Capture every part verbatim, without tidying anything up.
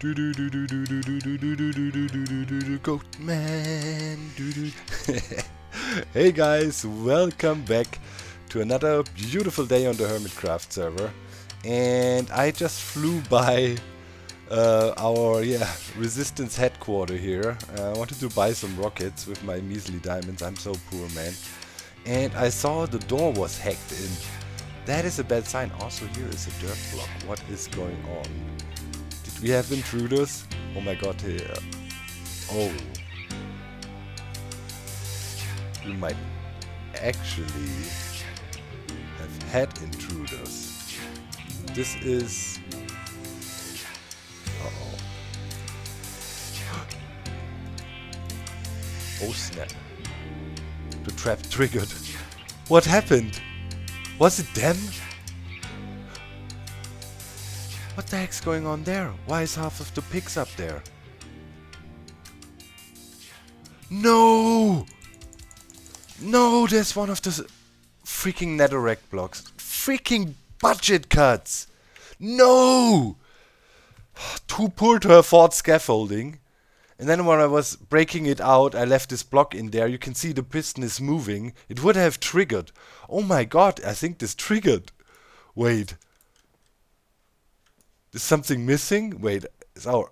Do do do do do do do do do do do do do do do Goat Man. Do do. Hey guys, welcome back to another beautiful day on the Hermitcraft server. And I just flew by uh, our yeah resistance headquarter here. Uh, I wanted to buy some rockets with my measly diamonds. I'm so poor, man. And I saw the door was hacked in. That is a bad sign. Also, here is a dirt block. What is going on? We have intruders. Oh my god, here. Oh. We might actually have had intruders. This is... Uh-oh. Oh snap. The trap triggered. What happened? Was it them? What the heck's going on there? Why is half of the pigs up there? No! No, there's one of the freaking netherrack blocks. Freaking budget cuts! No! Too poor to afford scaffolding. And then when I was breaking it out, I left this block in there. You can see the piston is moving. It would have triggered. Oh my god, I think this triggered. Wait. Is something missing? Wait, it's our...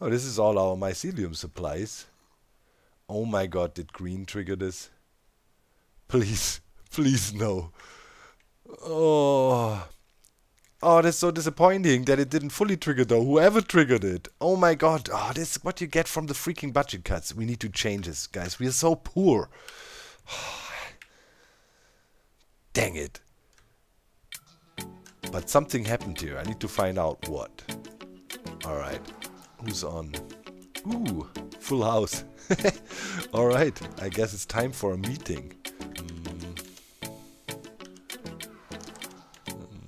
Oh, this is all our mycelium supplies. Oh my god, did green trigger this? Please, please no. Oh, oh, that's so disappointing that it didn't fully trigger though. Whoever triggered it. Oh my god, oh, this is what you get from the freaking budget cuts. We need to change this, guys. We are so poor. Dang it. But something happened here. I need to find out what. Alright. Who's on? Ooh, full house. Alright, I guess it's time for a meeting. Mm.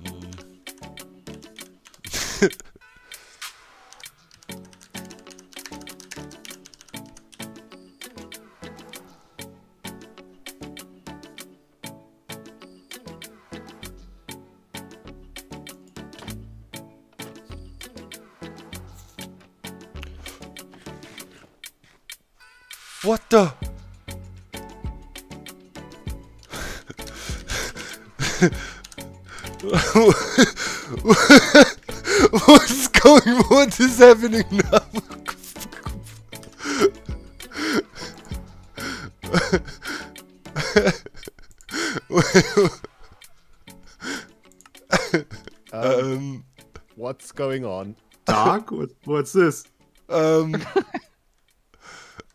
Mm. What the? What's going? What is happening now? um, what's going on? Doc, what, what's this? Um.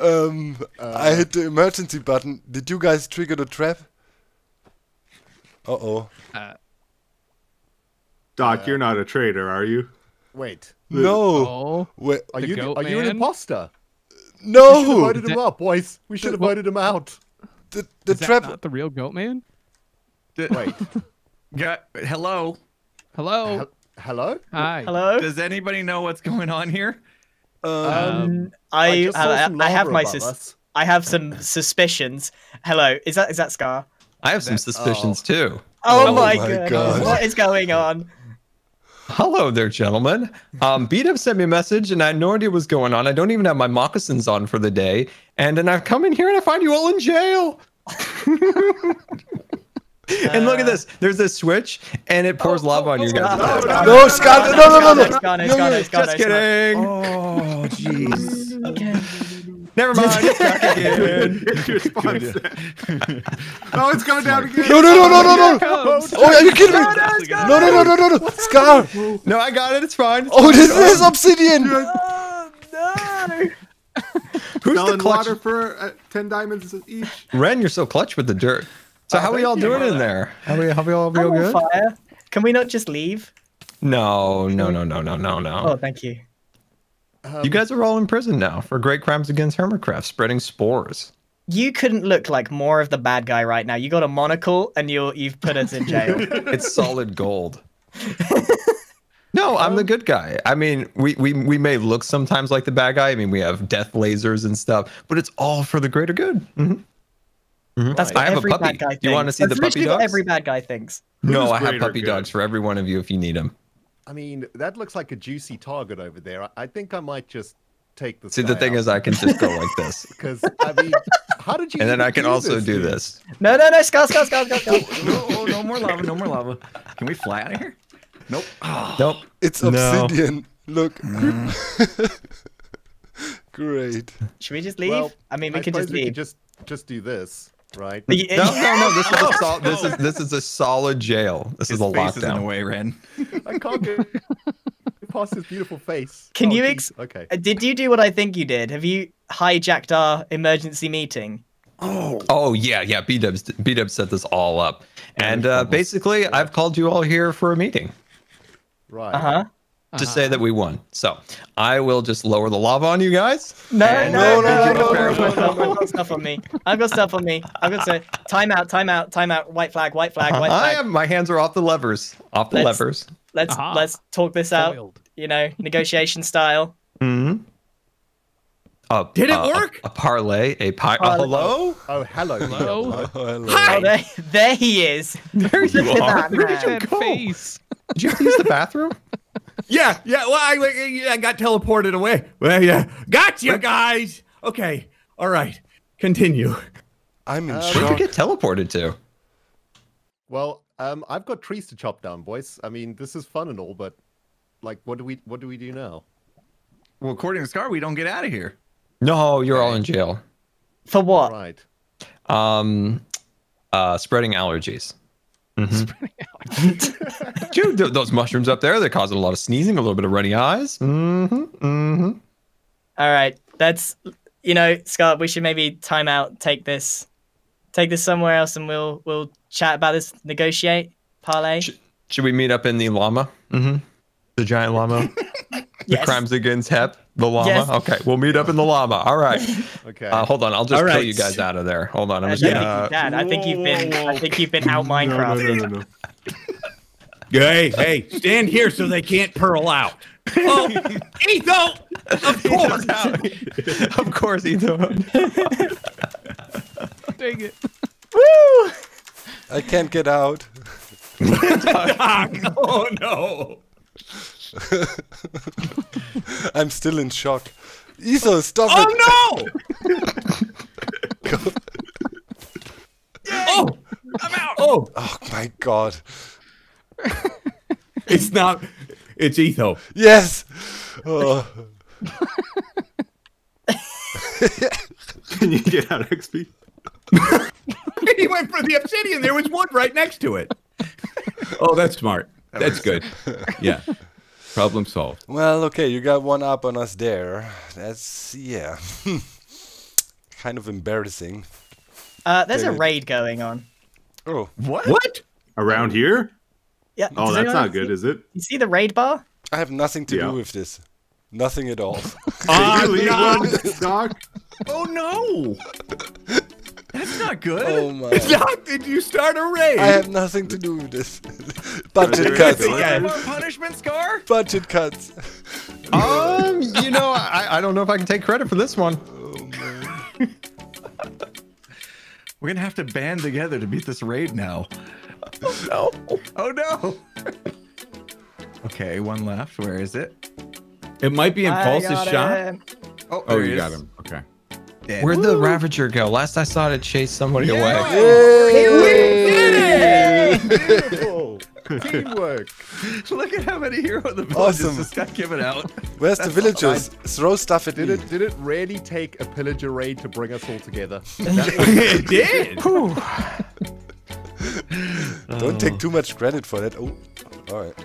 Um, uh, I hit the emergency button. Did you guys trigger the trap? Uh-oh. Uh, Doc, uh, you're not a traitor, are you? Wait. No. Wait, are you are man? you an imposter? No. We should have voted him out, boys. We should have voted him out. The the Is trap. That not the real goat man? Did, Wait. Yeah, hello. Hello. He hello. Hi. Hello. Does anybody know what's going on here? Um, um, I I, I, I have my sus I have some suspicions. Hello, is that is that Scar? I have some that, suspicions oh. too. Oh, oh my, my god! What is going on? Hello there, gentlemen. Um, B-Dub sent me a message, and I had no idea what was going on. I don't even have my moccasins on for the day, and then I've come in here and I find you all in jail. And look at this. There's this switch, and it pours oh, lava oh, on you guys. No, no, Scott! No, no, no, no! It's gone. It's gone. It's gone. Just kidding. Oh, jeez. Okay. Never mind. It's back again. No, it's coming down again. No, no, no, no, no, no! Oh, are you kidding me? No, no, no, no, no, no! Scar. No, I got it. It's fine. Oh, this is obsidian. No. Who's the clutch for ten diamonds each? Ren, you're so clutch with the dirt. So oh, how we all doing in there? How we how we all real good? Fire. Can we not just leave? No, no, no, no, no, no, no. Oh, thank you. Um, you guys are all in prison now for great crimes against Hermitcraft, spreading spores. You couldn't look like more of the bad guy right now. You got a monocle and you're you've put us in jail. It's solid gold. No, I'm the good guy. I mean, we we we may look sometimes like the bad guy. I mean, we have death lasers and stuff, but it's all for the greater good. Mm-hmm. Mm-hmm. That's I have a puppy. Do you want to see That's the puppy dogs? Every bad guy thinks. No, I have puppy good. dogs for every one of you if you need them. I mean, that looks like a juicy target over there. I think I might just take the. See, the thing out. Is, I can just go like this. Because I mean, how did you? And then I can also this, do dude? This. No, no, no, Scott, Scott, Scott, Scott, Scott. No, oh, no more lava, no more lava. Can we fly out of here? Nope. Oh, nope. It's obsidian. No. Look. Mm. Great. Should we just leave? Well, I mean, we I can just leave. We can just just do this. Right? No, no, no. This is a sol this is this is a solid jail. This his is a face lockdown. Is in the way, Ren. I can't get past his beautiful face. Can oh, you? Ex okay. Did you do what I think you did? Have you hijacked our emergency meeting? Oh. Oh yeah, yeah. B-Dubs, B-Dubs set this all up, and uh, basically, yeah. I've called you all here for a meeting. Right. Uh huh. To uh-huh. say that we won. So I will just lower the lava on you guys. No, no, no, no, no, no, no, no, no. I've got stuff on me. I've got stuff on me. I've got stuff. Time out, time out, time out. White flag, white flag, white flag. I am. My hands are off the levers. Off the let's, levers. Let's uh-huh. let's talk this out. Foiled. You know, negotiation style. Mm-hmm. Uh, Did it uh, work? A, a parlay, a pie. Uh, hello? Oh, hello. Hello. Hello. Hello. Hi. Oh, there, there he is. There you Look are. At that, Where did you go? Face. Did you have to use the bathroom? Yeah, yeah. Well, I, I got teleported away. Well, yeah. Gotcha, guys. Okay. All right. Continue. I'm in uh, shock. Where'd you get teleported to? Well, um, I've got trees to chop down, boys. I mean, this is fun and all, but like, what do we, what do we do now? Well, according to Scar, we don't get out of here. No, you're all in jail. For what? Right. Um, uh, spreading allergies. Mm-hmm. Dude, those mushrooms up there, they're causing a lot of sneezing, a little bit of runny eyes. Mm-hmm, mm-hmm. All right, that's, you know, Scott, we should maybe time out, take this, take this somewhere else, and we'll we'll chat about this, negotiate, parlay. Sh should we meet up in the llama? Mm-hmm. The giant llama? The yes. crimes against H E P? The llama? Yes. Okay, we'll meet up in the llama. All right. Okay. Uh, hold on, I'll just right. pull you guys out of there. Hold on, I'm just yeah. Dad, I think you've been, I think you've been out Minecraft. No, no, no, no. Hey, hey, stand here so they can't pearl out. Oh, Etho! Of course, out. Of course, Etho. Dang it! Woo! I can't get out. Doc, oh no! I'm still in shock. Etho, stop oh, it! Oh no! Oh, I'm out! Oh, oh my god! It's not. It's Etho. Yes. Oh. Can you get out X P? He went for the obsidian. There was wood right next to it. Oh, that's smart. That that's good. Sense. Yeah. Problem solved. Well, okay, you got one up on us there. That's, yeah. Kind of embarrassing. Uh, there's Did a raid it? Going on. Oh. What? What? Around here? Yeah. Oh, that's not good, see, is it? You see the raid bar? I have nothing to yeah. do with this. Nothing at all. Oh, Leon, oh, no. That's not good. Oh my. Doc, did you start a raid? I have nothing to do with this. Budget cuts. Yeah. More punishment, Scar? Budget cuts. Um, you know, I, I don't know if I can take credit for this one. Oh, man. We're going to have to band together to beat this raid now. Oh, no. Oh, no. Okay, one left. Where is it? It might be in Pulse's shot. Oh, oh you is. Got him. Okay. Dead. Where'd Woo. The Ravager go? Last I saw it, it chased somebody yeah. away. Yay. We did it! Beautiful. Teamwork. Look at how many heroes the villagers awesome. Just got given out. Where's That's the villagers? Awesome. Throw stuff at did me. It. Did it really take a pillager raid to bring us all together? It did! Don't oh. take too much credit for that. Oh, all right.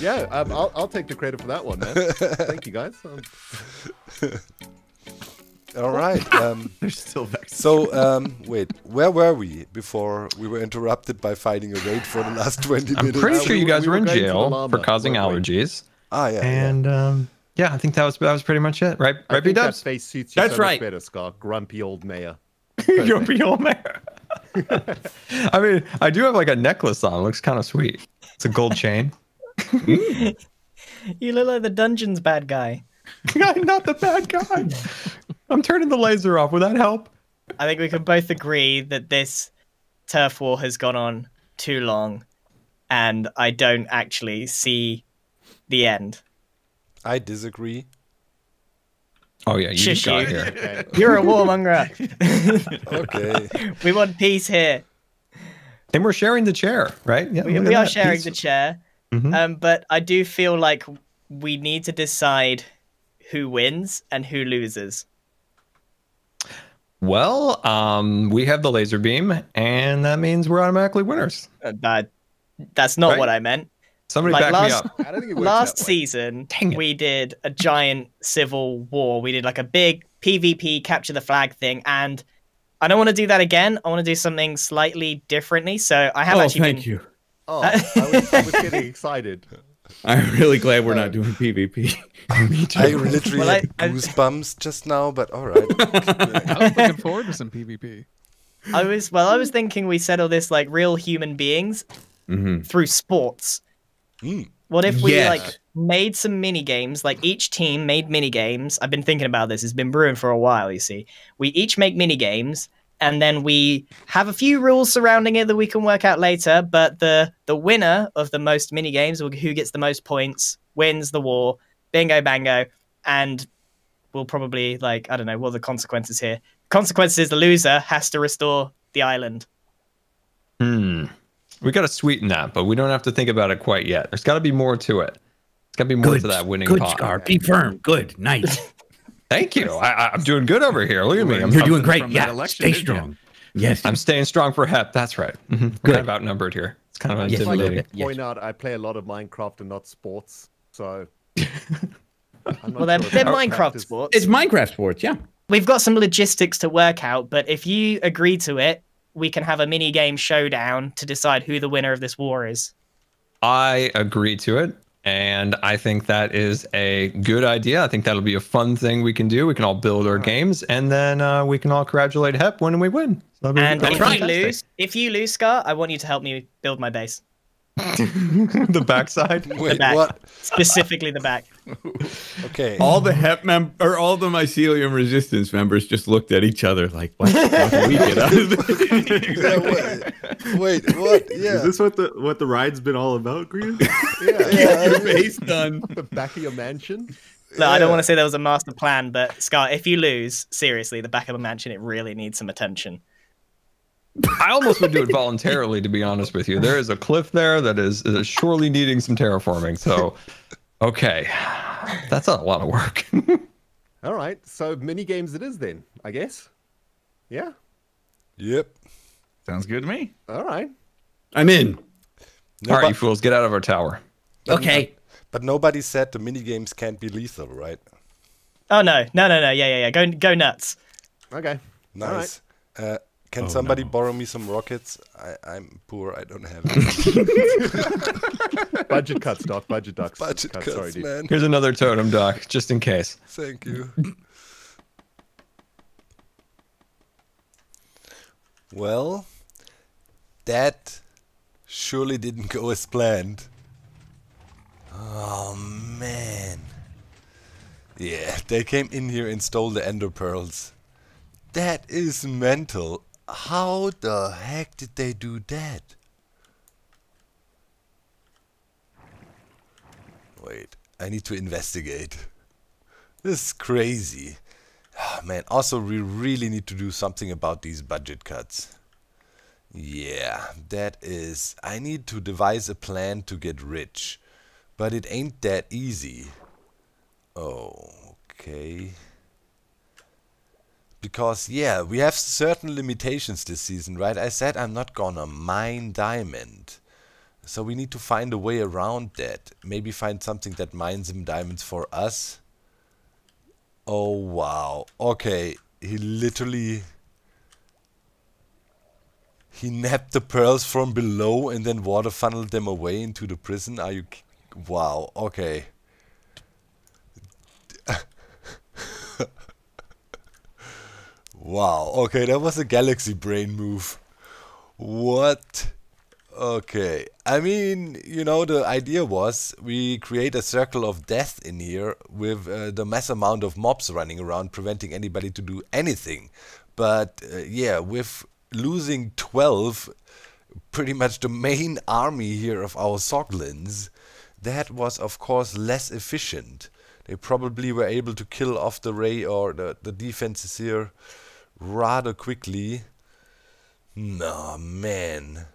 Yeah, um, I'll, I'll take the credit for that one, man. Thank you, guys. Um... All right. Um, They're still back. So, um, wait, where were we before we were interrupted by fighting a raid for the last twenty I'm minutes? I'm pretty sure you guys we were in jail for causing allergies. Ah, yeah. And yeah. Um, yeah, I think that was that was pretty much it, right? Right, B-Dub. That face suits you. That's so right. Much better, Scott. Grumpy old mayor. Grumpy old mayor. I mean, I do have like a necklace on. It looks kind of sweet. It's a gold chain. You look like the dungeon's bad guy. I'm not the bad guy. I'm turning the laser off. Will that help? I think we can both agree that this turf war has gone on too long, and I don't actually see The end. I disagree. Oh yeah, you got here. You're a warmonger. Okay. We want peace here. And we're sharing the chair, right? Yeah, we we are sharing the chair. Mm-hmm. um, but I do feel like we need to decide who wins and who loses. Well, um, we have the laser beam, and that means we're automatically winners. Uh, that, that's not right? what I meant. Somebody like back last, me up. I don't think it works last season, we did a giant civil war. We did like a big P v P capture the flag thing, and I don't want to do that again. I want to do something slightly differently. So I have oh, actually thank been... you. Oh, I was, I was getting excited. I'm really glad we're not doing P v P. Me too. I literally well, had I, goosebumps I... just now, but all right. I was looking forward to some P v P. I was well. I was thinking we settle this like real human beings mm-hmm. through sports. Mm. What if we yes. like made some mini games? Like each team made mini games. I've been thinking about this. It's been brewing for a while. You see, we each make mini games, and then we have a few rules surrounding it that we can work out later. But the the winner of the most mini games, or who gets the most points, wins the war. Bingo, bango, and we'll probably like I don't know. What are the consequences here? Consequences is the loser has to restore the island. Hmm. We got to sweeten that, but we don't have to think about it quite yet. There's got to be more to it. It's got to be more good, to that winning. Good, pot. Scar. Be firm. Good. Nice. Thank you. I, I'm doing good over here. Look at me. I'm You're doing great. Yeah. Election, stay strong. Yes. I'm staying strong for H E P. That's right. Mm-hmm. We're kind of outnumbered here. It's kind of intimidating. Like point out, I play a lot of Minecraft and not sports, so. I'm not well, they're, sure they're Minecraft sports. It's Minecraft sports. Yeah. We've got some logistics to work out, but if you agree to it, we can have a mini game showdown to decide who the winner of this war is. I agree to it. And I think that is a good idea. I think that'll be a fun thing we can do. We can all build our games, and then uh, we can all congratulate H E P when we win. So and if fantastic. you lose, if you lose, Scar, I want you to help me build my base. The backside? Wait, the back. What? Specifically the back. Okay. All the H E P mem or all the Mycelium Resistance members just looked at each other like, what do we get out of this? Exactly. Yeah, wait. wait, what? Yeah. Is this what the what the ride's been all about, Green? Yeah, yeah. Get your base done. The back of your mansion? No, yeah. I don't want to say that was a master plan, but Scar, if you lose, seriously, the back of a mansion, it really needs some attention. I almost would do it voluntarily, to be honest with you. There is a cliff there that is, is surely needing some terraforming. So, okay, that's not a lot of work. All right, so mini games it is then, I guess. Yeah. Yep. Sounds good to me. All right. I'm in. No, all right, you fools, get out of our tower. Okay. But nobody said the mini games can't be lethal, right? Oh no, no, no, no! Yeah, yeah, yeah. Go, go nuts. Okay. Nice. All right. Uh, Can oh, somebody no. borrow me some rockets? I, I'm poor. I don't have it. Budget cuts, Doc. Budget ducks. Budget cuts, cuts sorry, man. Dude. Here's another totem, Doc, just in case. Thank you. Well, that surely didn't go as planned. Oh, man. Yeah, they came in here and stole the ender pearls. That is mental. How the heck did they do that? Wait, I need to investigate. This is crazy. Oh, man, also we really need to do something about these budget cuts. Yeah, that is... I need to devise a plan to get rich. But it ain't that easy. Oh, okay... Because, yeah, we have certain limitations this season, right? I said I'm not gonna mine diamond. So we need to find a way around that. Maybe find something that mines some diamonds for us. Oh, wow. Okay, he literally... He napped the pearls from below and then water funneled them away into the prison. Are you... Wow, okay. Wow, okay, that was a galaxy brain move. What? Okay, I mean, you know, the idea was we create a circle of death in here with uh, the mass amount of mobs running around, preventing anybody to do anything. But, uh, yeah, with losing twelve, pretty much the main army here of our Zoglins, that was of course less efficient. They probably were able to kill off the ray or the, the defenses here rather quickly. No, man.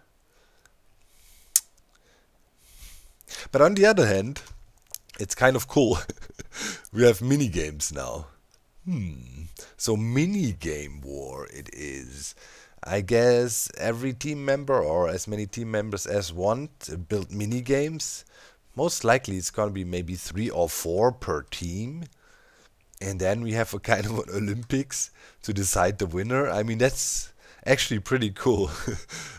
But on the other hand, it's kind of cool. We have mini games now. Hmm. So mini game war it is. I guess every team member or as many team members as want build mini games. Most likely it's gonna be maybe three or four per team. And then we have a kind of an Olympics to decide the winner. I mean, that's actually pretty cool.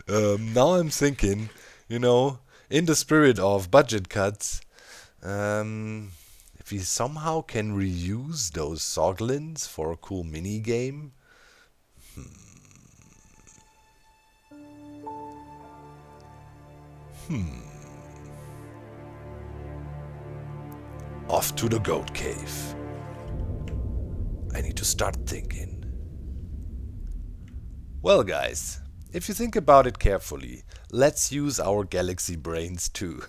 um, now I'm thinking, you know, in the spirit of budget cuts, um, if we somehow can reuse those Zoglins for a cool mini game. Hmm. Hmm. Off to the goat cave. I need to start thinking. Well, guys, if you think about it carefully, let's use our galaxy brains too.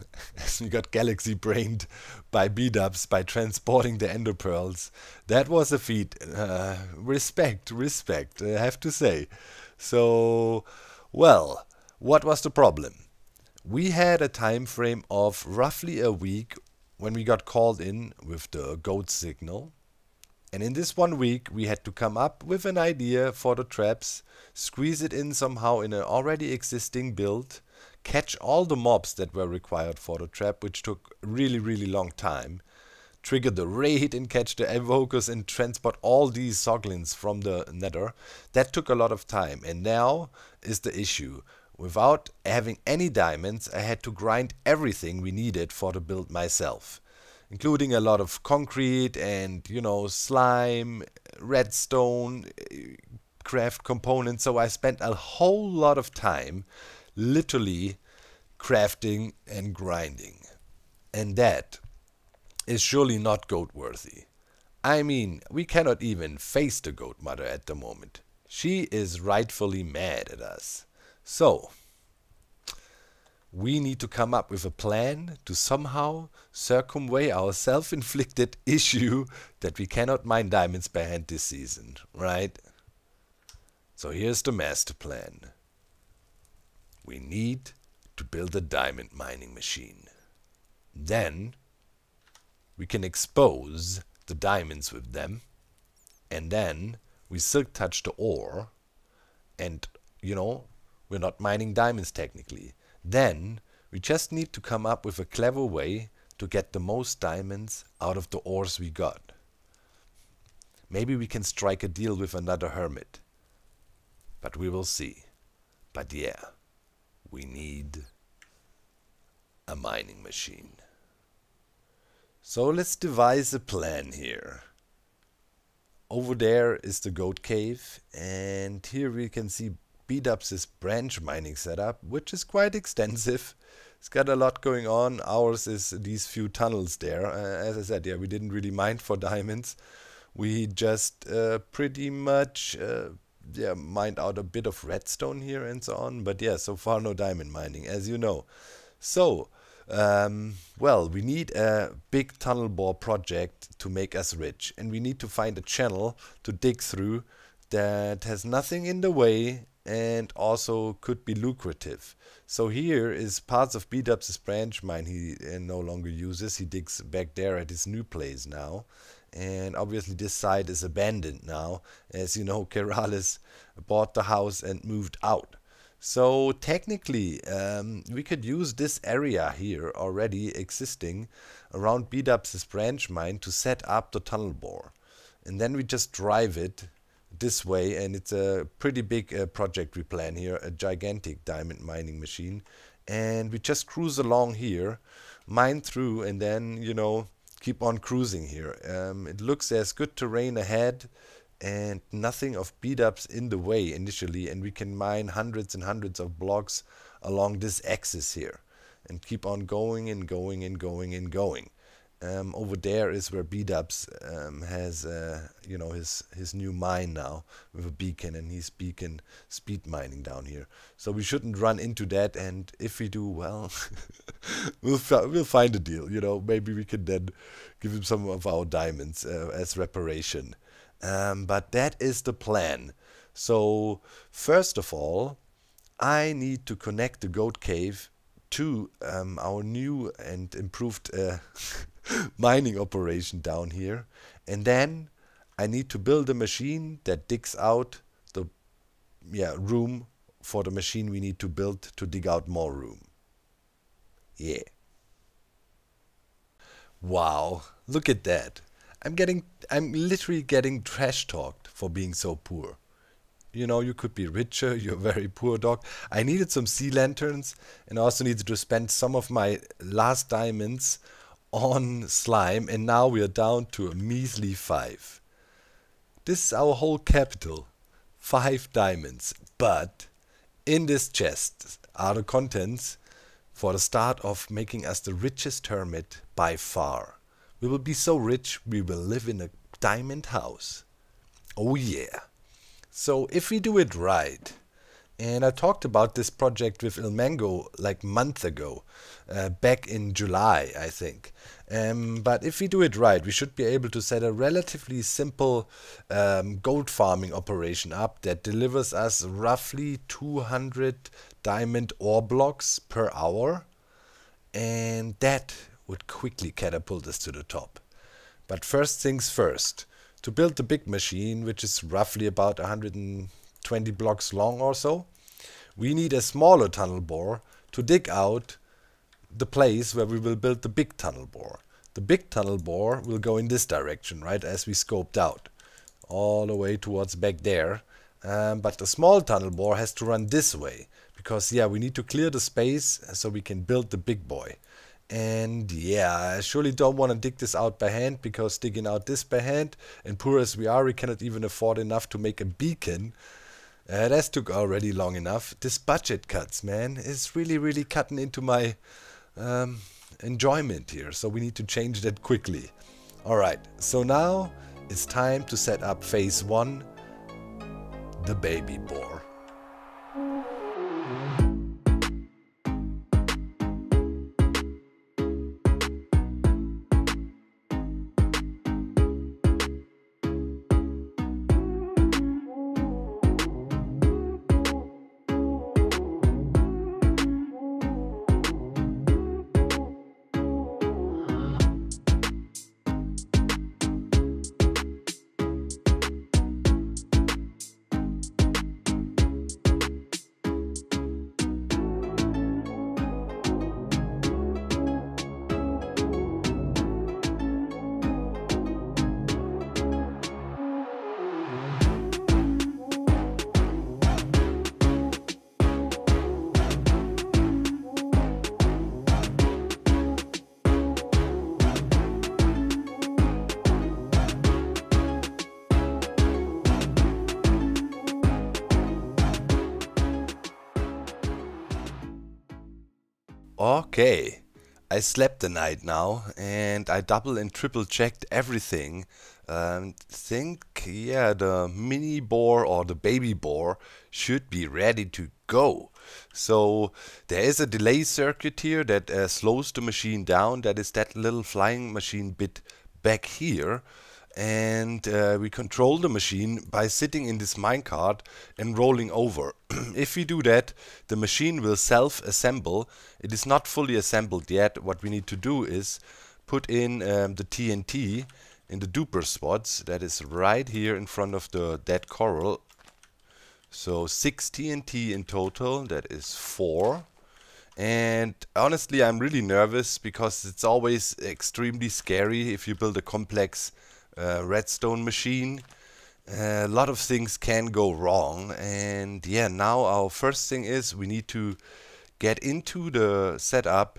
We got galaxy brained by B-Dubs by transporting the ender pearls. That was a feat. Uh, respect, respect, I have to say. So, well, what was the problem? We had a time frame of roughly a week when we got called in with the GOAT signal. And in this one week we had to come up with an idea for the traps, squeeze it in somehow in an already existing build, catch all the mobs that were required for the trap, which took really really long time, trigger the raid and catch the evokers and transport all these Zoglins from the nether. That took a lot of time, and now is the issue. Without having any diamonds, I had to grind everything we needed for the build myself, including a lot of concrete and, you know, slime, redstone, craft components. So I spent a whole lot of time literally crafting and grinding. And that is surely not GOAT worthy. I mean, we cannot even face the GOAT mother at the moment. She is rightfully mad at us. So, we need to come up with a plan to somehow circumvent our self-inflicted issue that we cannot mine diamonds by hand this season, right? So here's the master plan. We need to build a diamond mining machine. Then, we can expose the diamonds with them, and then we silk touch the ore, and, you know, we're not mining diamonds technically. Then we just need to come up with a clever way to get the most diamonds out of the ores we got. Maybe we can strike a deal with another hermit. But we will see. But yeah, we need a mining machine. So let's devise a plan here. Over there is the goat cave, and here we can see B-Dubs' branch mining setup, which is quite extensive. It's got a lot going on. Ours is these few tunnels there. Uh, as I said, yeah, we didn't really mine for diamonds. We just uh, pretty much uh, yeah, mined out a bit of redstone here and so on. But yeah, so far no diamond mining, as you know. So, um, well, we need a big tunnel bore project to make us rich. And we need to find a channel to dig through that has nothing in the way and also could be lucrative. So here is parts of B-Dubs' branch mine he uh, no longer uses. He digs back there at his new place now. And obviously this site is abandoned now. As you know, Keralis bought the house and moved out. So technically, um, we could use this area here already existing around B-Dubs' branch mine to set up the tunnel bore. And then we just drive it this way, and it's a pretty big uh, project we plan here, a gigantic diamond mining machine, and we just cruise along here, mine through, and then, you know, keep on cruising here. Um, it looks as good terrain ahead and nothing of B-Dubs in the way initially, and we can mine hundreds and hundreds of blocks along this axis here and keep on going and going and going and going. Um, over there is where B-Dubs um, has, uh, you know, his his new mine now with a beacon, and he's beacon speed mining down here. So we shouldn't run into that, and if we do, well, we'll fi we'll find a deal. You know, maybe we can then give him some of our diamonds uh, as reparation. Um, but that is the plan. So first of all, I need to connect the goat cave to um, our new and improved Uh, mining operation down here, and then I need to build a machine that digs out the yeah room for the machine we need to build to dig out more room. Yeah. Wow, look at that. I'm getting I'm literally getting trash talked for being so poor. You know, you could be richer, you're very poor, Doc. I needed some sea lanterns, and also needed to spend some of my last diamonds on slime, and now we are down to a measly five. This is our whole capital, five diamonds, but in this chest are the contents for the start of making us the richest hermit by far. We will be so rich we will live in a diamond house. Oh yeah. So if we do it right, and I talked about this project with Ilmango like a month ago, uh, back in July, I think. Um, but if we do it right, we should be able to set a relatively simple um, gold farming operation up that delivers us roughly two hundred diamond ore blocks per hour. And that would quickly catapult us to the top. But first things first, to build the big machine, which is roughly about one hundred twenty blocks long or so, we need a smaller tunnel bore to dig out the place where we will build the big tunnel bore. The big tunnel bore will go in this direction, right, as we scoped out, all the way towards back there. Um, but the small tunnel bore has to run this way, because yeah, we need to clear the space so we can build the big boy. And yeah, I surely don't want to dig this out by hand, because digging out this by hand, and poor as we are, we cannot even afford enough to make a beacon. Uh, that took already long enough. This budget cuts, man, is really, really cutting into my um, enjoyment here. So we need to change that quickly. All right, so now it's time to set up phase one, the baby boar. Okay, I slept the night now, and I double and triple checked everything. Um, think, yeah, the mini boar or the baby boar should be ready to go. So there is a delay circuit here that uh, slows the machine down. That is that little flying machine bit back here. And uh, we control the machine by sitting in this minecart and rolling over. If we do that, the machine will self-assemble. It is not fully assembled yet. What we need to do is put in um, the T N T in the duper spots. That is right here in front of the dead coral. So six T N T in total. That is four. And honestly, I'm really nervous, because it's always extremely scary if you build a complex Uh, redstone machine. A uh, lot of things can go wrong, and yeah, now our first thing is we need to get into the setup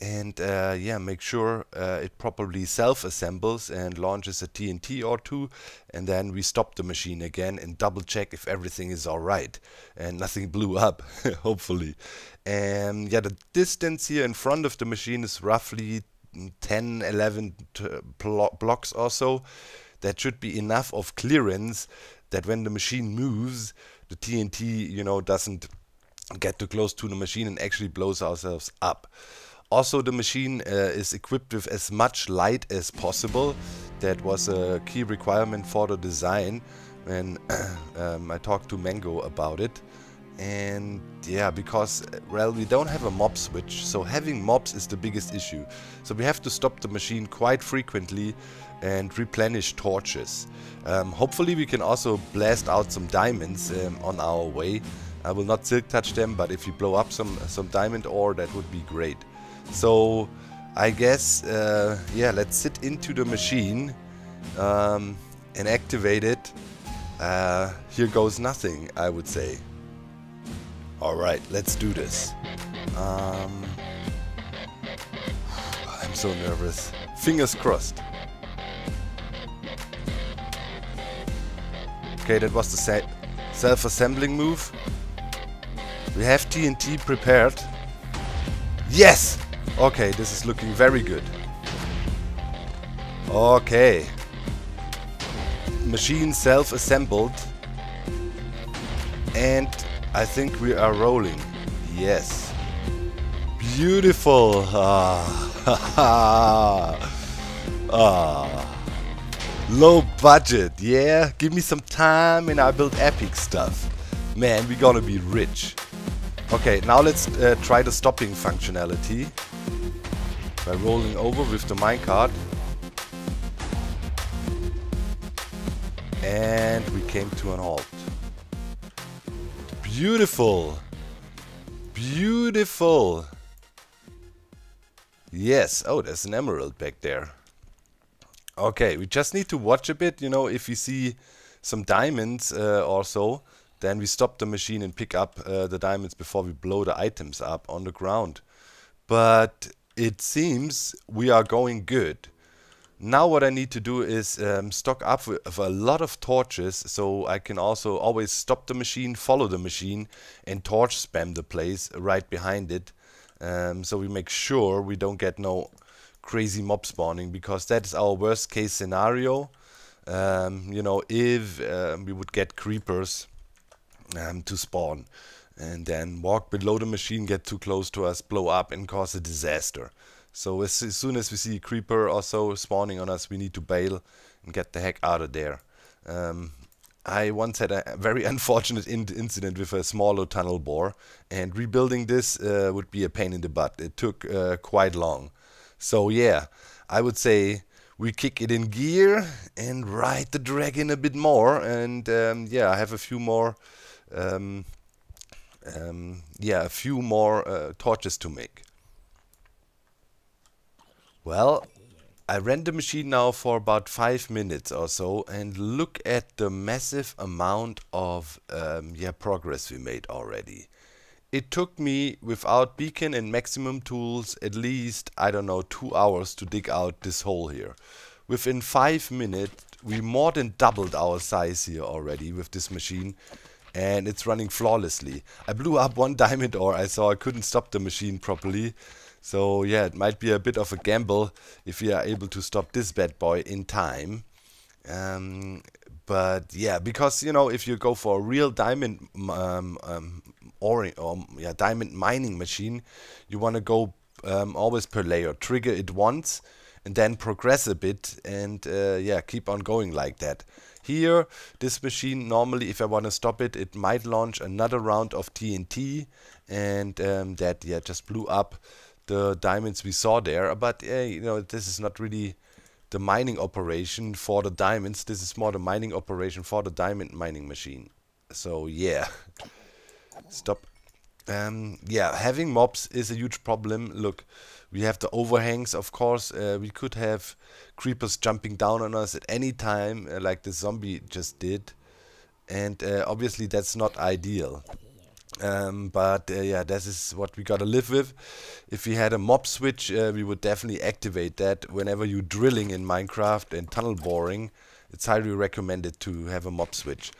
and uh, yeah, make sure uh, it properly self-assembles and launches a T N T or two, and then we stop the machine again and double check if everything is alright and nothing blew up, hopefully. And yeah, the distance here in front of the machine is roughly ten, eleven blo blocks or so. That should be enough of clearance that when the machine moves, the T N T, you know, doesn't get too close to the machine and actually blows ourselves up. Also, the machine uh, is equipped with as much light as possible. That was a key requirement for the design when um, I talked to Mango about it. And yeah, because, well, we don't have a mob switch, so having mobs is the biggest issue. So we have to stop the machine quite frequently and replenish torches. Um, hopefully we can also blast out some diamonds um, on our way. I will not silk touch them, but if you blow up some, some diamond ore, that would be great. So I guess, uh, yeah, let's sit into the machine um, and activate it. Uh, here goes nothing, I would say. Alright, let's do this. Um, I'm so nervous. Fingers crossed. Okay, that was the self-assembling move. We have T N T prepared. Yes! Okay, this is looking very good. Okay. Machine self-assembled. And I think we are rolling. Yes. Beautiful. Ah. ah. Low budget. Yeah. Give me some time and I build epic stuff. Man, we're gonna be rich. Okay, now let's uh, try the stopping functionality by rolling over with the minecart. And we came to an halt. Beautiful. Beautiful. Yes. Oh, there's an emerald back there. Okay, we just need to watch a bit. You know, if we see some diamonds uh, or so, then we stop the machine and pick up uh, the diamonds before we blow the items up on the ground. But it seems we are going good. Now what I need to do is um, stock up with a lot of torches, so I can also always stop the machine, follow the machine, and torch spam the place right behind it. Um, so we make sure we don't get no crazy mob spawning, because that is our worst case scenario. Um, you know, if uh, we would get creepers Um, to spawn and then walk below the machine, get too close to us, blow up and cause a disaster. So as, as soon as we see a creeper or so spawning on us, we need to bail and get the heck out of there. Um, I once had a very unfortunate in incident with a smaller tunnel bore, and rebuilding this uh, would be a pain in the butt. It took uh, quite long. So yeah, I would say we kick it in gear and ride the dragon a bit more, and um, yeah, I have a few more Um, um, yeah, a few more uh, torches to make. Well, I ran the machine now for about five minutes or so, and look at the massive amount of um, yeah progress we made already. It took me, without beacon and maximum tools, at least, I don't know, two hours to dig out this hole here. Within five minutes, we more than doubled our size here already with this machine. And it's running flawlessly. I blew up one diamond ore I saw. I couldn't stop the machine properly. So yeah, it might be a bit of a gamble if we are able to stop this bad boy in time. Um, but yeah, because, you know, if you go for a real diamond um, um, or, or yeah, diamond mining machine, you want to go um, always per layer. Trigger it once and then progress a bit and uh, yeah, keep on going like that. Here, this machine, normally if I want to stop it, it might launch another round of T N T, and um, that yeah just blew up the diamonds we saw there. But uh, you know, this is not really the mining operation for the diamonds. This is more the mining operation for the diamond mining machine. So yeah, stop. Um, yeah, having mobs is a huge problem. Look, we have the overhangs, of course. Uh, we could have creepers jumping down on us at any time, uh, like the zombie just did. And uh, obviously that's not ideal. Um, but uh, yeah, this is what we gotta live with. If we had a mob switch, uh, we would definitely activate that whenever you're drilling in Minecraft and tunnel boring. it's highly recommended to have a mob switch.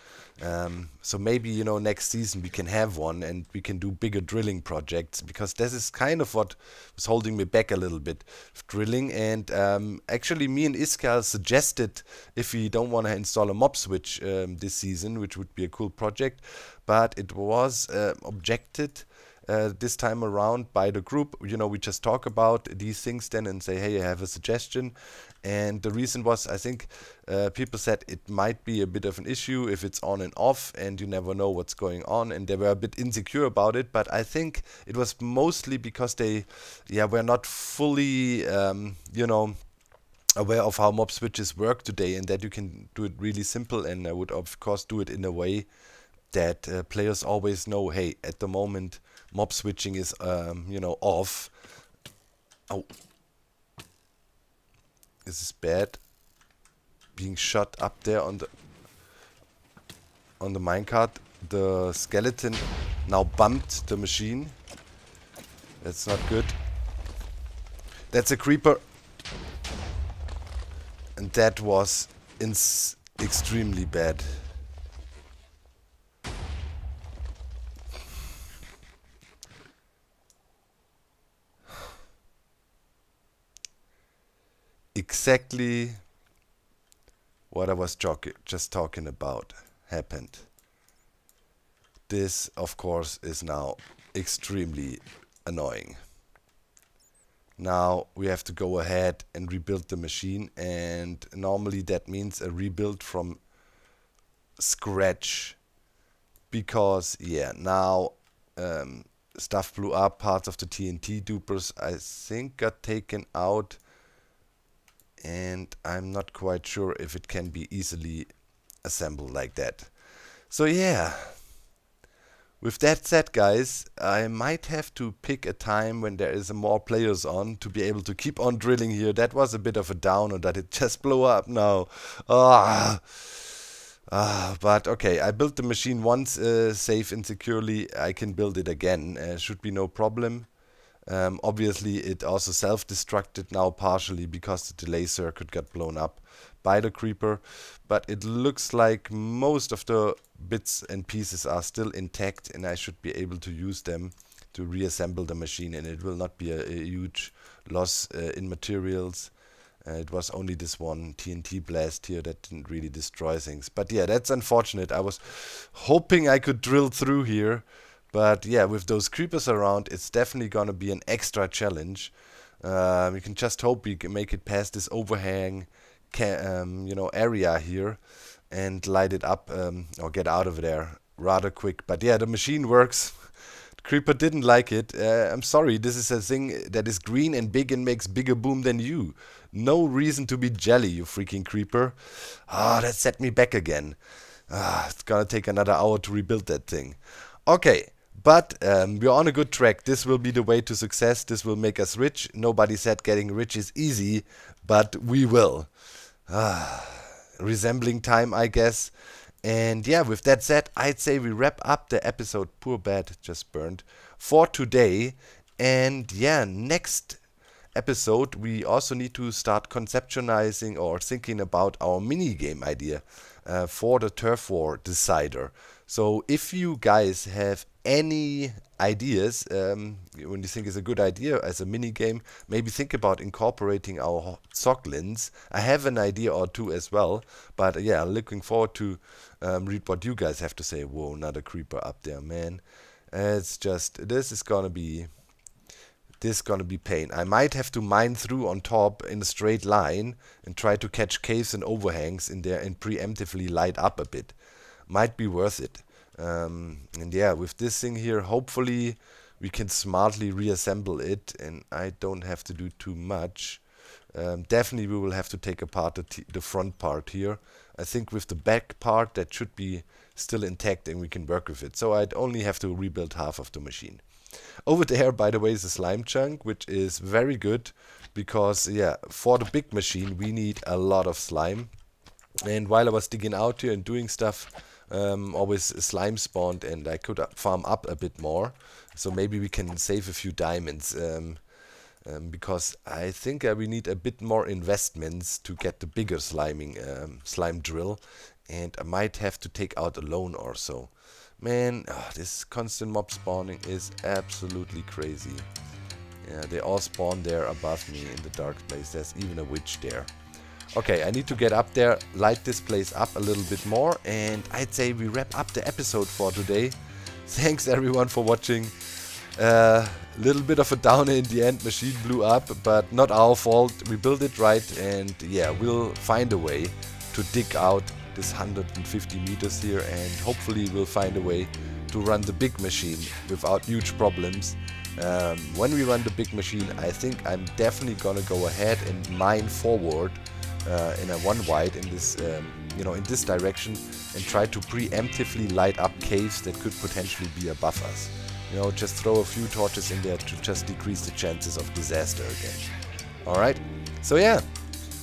Um, so maybe, you know, next season we can have one and we can do bigger drilling projects, because this is kind of what was holding me back a little bit with drilling. And um, actually me and Iskall suggested if we don't want to install a mob switch um, this season, which would be a cool project, but it was uh, objected Uh, this time around by the group. You know, we just talk about these things then and say, hey, I have a suggestion. And the reason was, I think uh, people said it might be a bit of an issue if it's on and off and you never know what's going on, and they were a bit insecure about it. But I think it was mostly because they yeah were not fully um, you know, aware of how mob switches work today, and that you can do it really simple. And I would of course do it in a way that uh, players always know, hey, at the moment mob switching is, um, you know, off. Oh. This is bad. Being shot up there on the on the minecart. The skeleton now bumped the machine. That's not good. That's a creeper. And that was ins extremely bad. Exactly what I was just talking about happened. This, of course, is now extremely annoying. Now we have to go ahead and rebuild the machine, and normally that means a rebuild from scratch, because yeah, now um, stuff blew up, parts of the T N T dupers I think got taken out. And I'm not quite sure if it can be easily assembled like that. So yeah, with that said, guys, I might have to pick a time when there is more players on to be able to keep on drilling here. That was a bit of a downer that it just blew up now. Ah. Uh, but okay, I built the machine once uh, safe and securely. I can build it again. Uh, should be no problem. Um, obviously it also self-destructed now partially because the delay circuit got blown up by the creeper, but it looks like most of the bits and pieces are still intact, and I should be able to use them to reassemble the machine, and it will not be a, a huge loss uh, in materials. Uh, it was only this one T N T blast here that didn't really destroy things, but yeah, that's unfortunate. I was hoping I could drill through here. But yeah, with those creepers around, it's definitely going to be an extra challenge. Uh, we can just hope we can make it past this overhang ca um, you know, area here and light it up, um, or get out of there rather quick. But yeah, the machine works. The creeper didn't like it. Uh, I'm sorry, this is a thing that is green and big and makes bigger boom than you. No reason to be jelly, you freaking creeper. Ah, that set me back again. Ah, it's going to take another hour to rebuild that thing. Okay. But um, we're on a good track. This will be the way to success. This will make us rich. Nobody said getting rich is easy, but we will. Ah, resembling time, I guess. And yeah, with that said, I'd say we wrap up the episode, poor bad, just burned, for today. And yeah, next episode, we also need to start conceptualizing or thinking about our minigame idea uh, for the Turf War Decider. So if you guys have any ideas um, when you think is a good idea as a mini game, maybe think about incorporating our Zoglins. I have an idea or two as well, but uh, yeah, looking forward to um, read what you guys have to say. Whoa, another creeper up there, man. Uh, it's just, this is gonna be this gonna be pain. I might have to mine through on top in a straight line and try to catch caves and overhangs in there and preemptively light up a bit. Might be worth it. Um, and yeah, with this thing here, hopefully we can smartly reassemble it and I don't have to do too much. Um, definitely we will have to take apart the, t the front part here. I think with the back part that should be still intact and we can work with it. So I'd only have to rebuild half of the machine. Over there, by the way, is a slime chunk, which is very good because, yeah, for the big machine we need a lot of slime. And while I was digging out here and doing stuff, Um, always slime spawned and I could up farm up a bit more, so maybe we can save a few diamonds. Um, um, because I think uh, we need a bit more investments to get the bigger sliming um, slime drill, and I might have to take out a loan or so. Man, oh, this constant mob spawning is absolutely crazy. Yeah, they all spawn there above me in the dark place. There's even a witch there. Okay, I need to get up there, light this place up a little bit more, and I'd say we wrap up the episode for today. Thanks everyone for watching. A uh, little bit of a downer in the end. Machine blew up, but not our fault. We built it right, and yeah, we'll find a way to dig out this one hundred fifty meters here, and hopefully we'll find a way to run the big machine without huge problems. Um, when we run the big machine, I think I'm definitely gonna go ahead and mine forward uh, in a one wide in this um, you know in this direction, and try to preemptively light up caves that could potentially be above us. You know, just throw a few torches in there to just decrease the chances of disaster again. Alright, so yeah,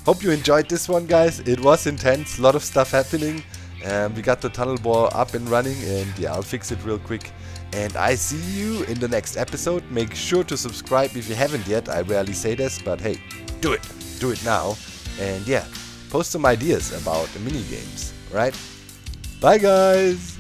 hope you enjoyed this one, guys. It was intense, a lot of stuff happening. Um, we got the tunnel bore up and running, and yeah, I'll fix it real quick. And I see you in the next episode. Make sure to subscribe if you haven't yet. I rarely say this, but hey, do it. Do it now. And yeah, post some ideas about the minigames, right? Bye, guys!